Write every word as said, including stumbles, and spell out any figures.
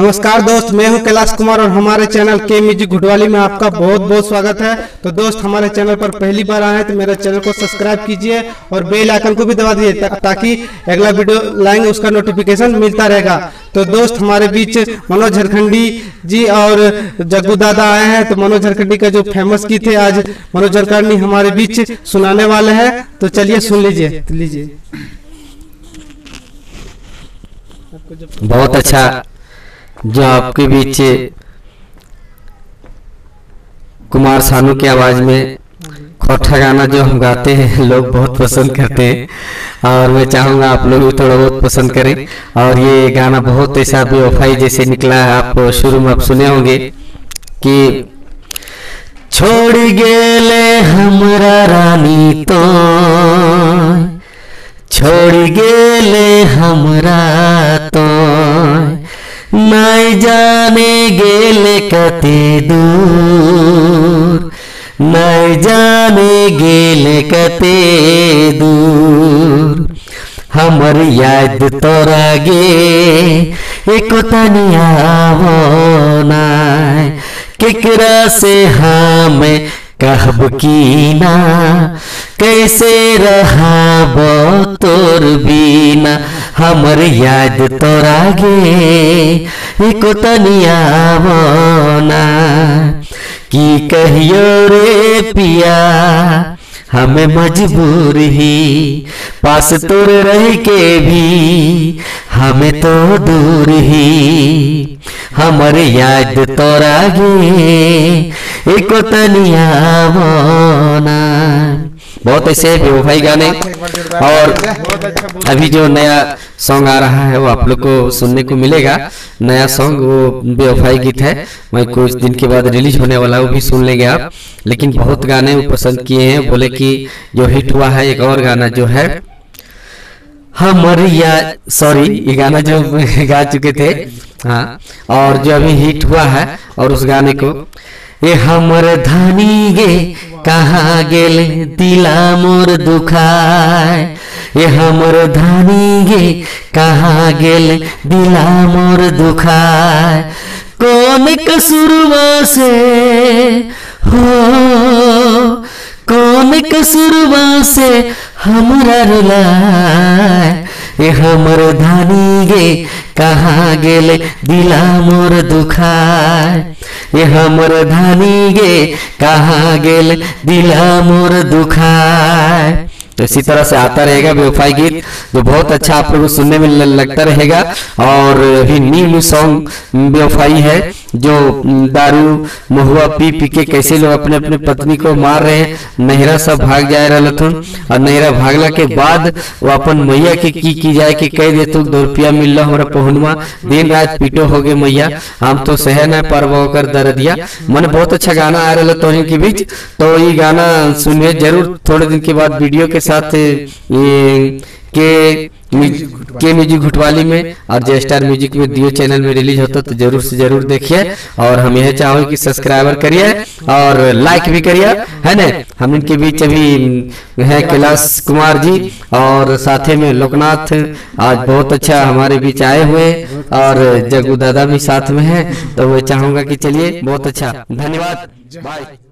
नमस्कार दोस्त, मैं हूं कैलाश कुमार और हमारे चैनल के म्यूजिक घुटवाली में आपका बहुत बहुत स्वागत है। तो दोस्त, हमारे चैनल पर पहली बार आए हैं तो मेरे चैनल को सब्सक्राइब कीजिए और बेल आइकन को भी दबा दीजिए ताकि अगला वीडियो लाएंगे उसका नोटिफिकेशन मिलता रहेगा। तो दोस्त, हमारे बीच मनोज झारखंडी जी और जग्गू दादा आए हैं। तो मनोज झारखंडी का जो फेमस गीत है आज मनोज झारखंडी हमारे बीच सुनाने वाले हैं, तो चलिए सुन लीजिए लीजिए बहुत अच्छा जो आपके बीच कुमार सानू की आवाज में खोटा गाना जो हम गाते हैं लोग बहुत पसंद करते हैं और मैं चाहूँगा आप लोग भी थोड़ा बहुत पसंद करें। और ये गाना बहुत ऐसा बेवफाई जैसे निकला है, आप शुरू में आप सुने होंगे कि छोड़ गेले हमरा रानी तो छोड़ गेले हमरा तो नहीं जाने गेले कते दूर नहीं जाने गेले कते दूर हमर याद तोरा गे एको तनिया होना केकरा से हम कहब की ना कैसे रहा बो तोर बीना हमर याद तोरा गे एको तनिया आवना की कहियो रे पिया हमें मजबूर ही पास तोर रह के भी हमें तो दूर ही हमर याद तोरा गे एको तनिया आवना। बहुत ऐसे बेवफाई गाने और अभी जो नया सॉन्ग आ रहा है वो आप लोग को सुनने को मिलेगा। नया सॉन्ग वो बेवफाई गीत है, मैं कुछ दिन के बाद रिलीज होने वाला है, वो भी सुन लेंगे आप। लेकिन बहुत गाने वो पसंद किए हैं, बोले कि जो हिट हुआ है एक और गाना जो है हमर या सॉरी ये गाना जो गा चुके थे हाँ, और जो अभी हिट हुआ है और उस गाने को ये हमर धानी गे कहाँ गेले दिला मोर दुखाए ये हमर धानी गे कहाँ गेले दिला मोर दुखाए कौन कसुरवा से हो कौन कसुरवा से हमरा रुलाए ये हमर धानी गे कहाँ गेले दिला मोर दुखाए ये हमर धानी गे कहाँ गेले दिला मोर दुखाए। तो इसी तरह से आता रहेगा बेवफाई गीत जो बहुत अच्छा आप लोगों को सुनने में लगता रहेगा। और अभी न्यू न्यू सॉन्ग बेवफाई है जो दारू महुआ पी पी के कैसे लोग अपने अपने पत्नी को मार रहे हैं, नहरा सब भाग जाए रहलथुन और नहरा भागला के बाद वो अपन मैया के की की जाए कि कह दे तू दो रुपया मिल लो हमारा पहुनुआ दिन रात पीटो हो गए मैया हम तो सह न परवा कर दर्दिया मन। बहुत अच्छा गाना आ रहा तो के बीच, तो ये गाना सुनिए जरूर। थोड़े दिन के बाद वीडियो के साथ ये के के म्यूजिक घुटवाली में और जे स्टार म्यूजिक में दियो चैनल में रिलीज होता तो जरूर से जरूर देखिए। और हम यह चाहेंगे कि सब्सक्राइबर करिए और लाइक भी करिए, है ना। हम इनके बीच अभी है कैलाश कुमार जी और साथ में लोकनाथ आज बहुत अच्छा हमारे बीच आए हुए और जग्गू दादा भी साथ में है, तो मैं चाहूंगा कि चलिए बहुत अच्छा धन्यवाद बाय।